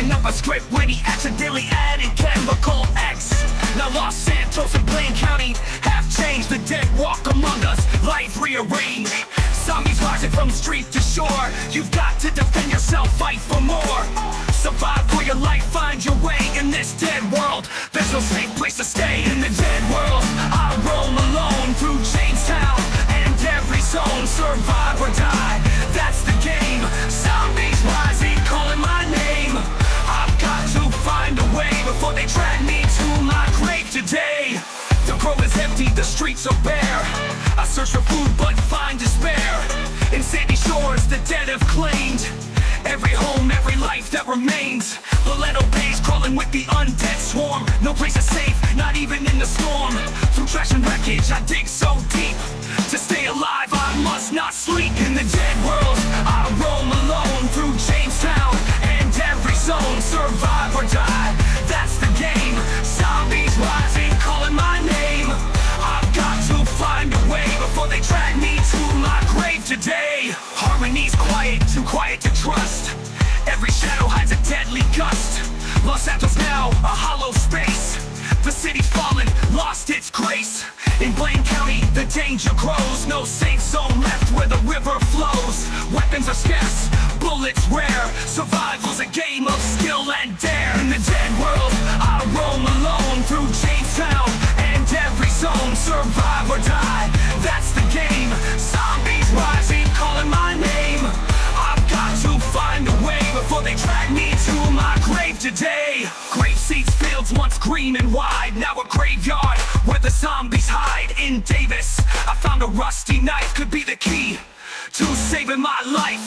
Messing up a script when he accidentally added chemical X. Now Los Santos and Blaine County have changed. The dead walk among us, life rearranged. Zombies rising from street to shore. You've got to defend yourself, fight for more. Survive for your life, find your way in this dead world. There's no safe place to stay in the dead world. I roam alone through Jamestown and every zone. Survive or die, that's the game. Zombies rising, calling my name. I've got to find a way before they drag me to my grave today. The world is empty, the streets are bare. I search for food but find despair. In sandy shores the dead have claimed every home, every life that remains. Loleto Bay's crawling with the undead swarm. No place is safe, not even in the storm. Through trash and wreckage I dig so deep. To stay alive I must not sleep. In the dead world I roam alone through Jamestown and every zone. Survive or die, that's the game. Zombies rising, calling my name. I've got to find a way before they drag me to my grave today. Harmony's quiet, too quiet to trust. Every shadow hides a deadly gust. Los Santos now, a hollow space. The city fallen, lost its grace. In Blaine County, the danger grows. No safe zone left where the river flows. Weapons are scarce, bullets rare. Survival's a game of skill and dare. In the dead world, I roam alone through Jamestown and every zone. Survive or die, that's the game. Zombies rising, calling my name. I've got to find a way before they drag me to my grave today. Grave seats, fields once green and wide, now a graveyard where the zombies hide. In Davis, I found a rusty knife could be the key to saving my life.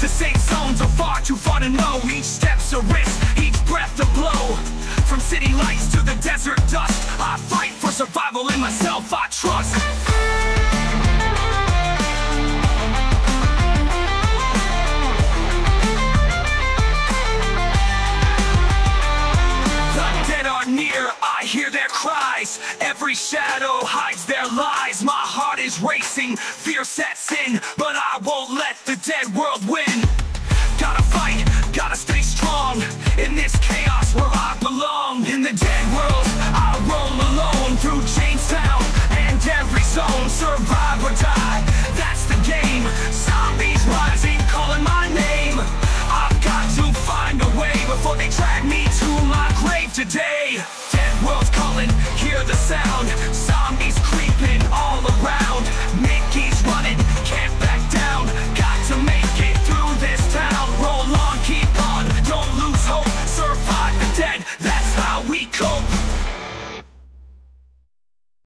The safe zones are far too far to know. Each step's a risk, each breath a blow. From city lights to the desert dust, I fight for survival, in myself I trust. Near, I hear their cries. Every shadow hides their lies. My heart is racing, fear sets in, but I won't let the dead world win. Gotta fight, gotta stay strong in this chaos where I belong. In the dead world, I roam alone through Jamestown and every zone. Survive or die, that's the game. Zombies rising, calling my name. I've got to find a way before they drag me to my grave today. Dead world's calling, hear the sound. Zombies creeping all around. Mickey's running, can't back down. Got to make it through this town. Roll on, keep on, don't lose hope. Survive the dead, that's how we cope.